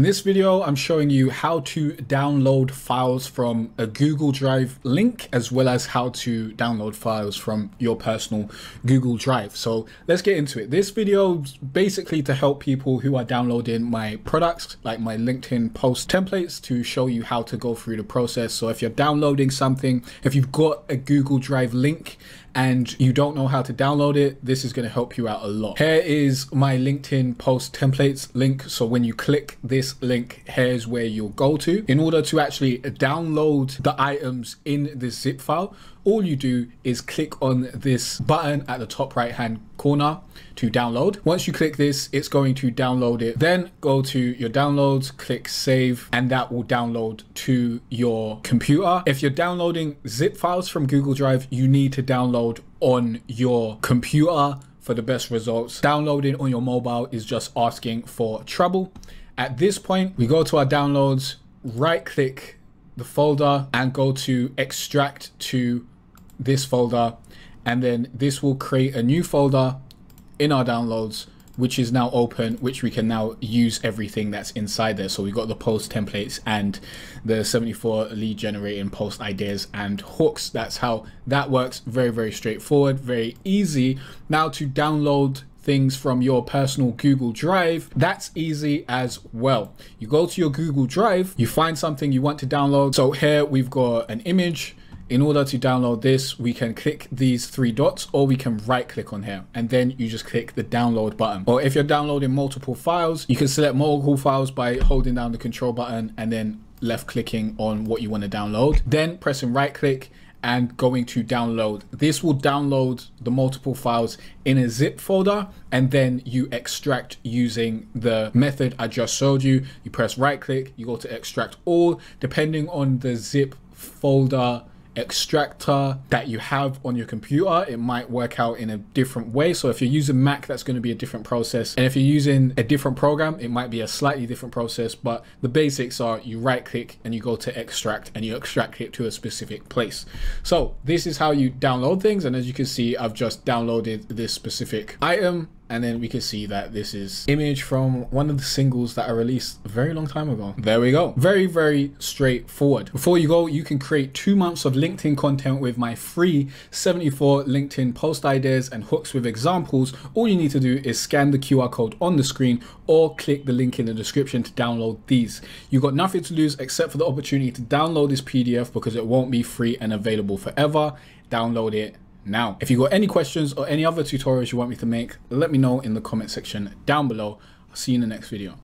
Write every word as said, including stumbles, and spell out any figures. In this video, I'm showing you how to download files from a Google Drive link, as well as how to download files from your personal Google Drive. So let's get into it. This video is basically to help people who are downloading my products, like my LinkedIn post templates, to show you how to go through the process. So if you're downloading something, if you've got a Google Drive link and you don't know how to download it, this is going to help you out a lot. Here is my LinkedIn post templates link. So when you click this This link, here's where you'll go to. In order to actually download the items in this zip file, all you do is click on this button at the top right hand corner to download. Once you click this, it's going to download it. Then go to your downloads, click save, and that will download to your computer. If you're downloading zip files from Google Drive, you need to download on your computer for the best results. Downloading on your mobile is just asking for trouble. At this point, we go to our downloads, right click the folder and go to extract to this folder. And then this will create a new folder in our downloads, which is now open, which we can now use everything that's inside there. So we've got the post templates and the seventy-four lead generating post ideas and hooks. That's how that works. Very, very straightforward, very easy. Now to download things from your personal Google Drive, that's easy as well. You go to your Google Drive, you find something you want to download. So here we've got an image. In order to download this, we can click these three dots, or we can right click on here, and then you just click the download button. Or if you're downloading multiple files, you can select multiple files by holding down the control button and then left clicking on what you want to download, then pressing right click and going to download. This will download the multiple files in a zip folder, and then you extract using the method I just showed you. You press right click, you go to extract all. Depending on the zip folder extractor that you have on your computer, it might work out in a different way. So if you're using Mac, that's going to be a different process, and if you're using a different program, it might be a slightly different process. But the basics are you right click and you go to extract, and you extract it to a specific place. So this is how you download things, and as you can see, I've just downloaded this specific item. And then we can see that this is image from one of the singles that I released a very long time ago. There we go. Very, very straightforward. Before you go, you can create two months of LinkedIn content with my free seventy-four LinkedIn post ideas and hooks with examples. All you need to do is scan the Q R code on the screen or click the link in the description to download these. You've got nothing to lose except for the opportunity to download this P D F, because it won't be free and available forever. Download it now. If you've got any questions or any other tutorials you want me to make, let me know in the comment section down below. I'll see you in the next video.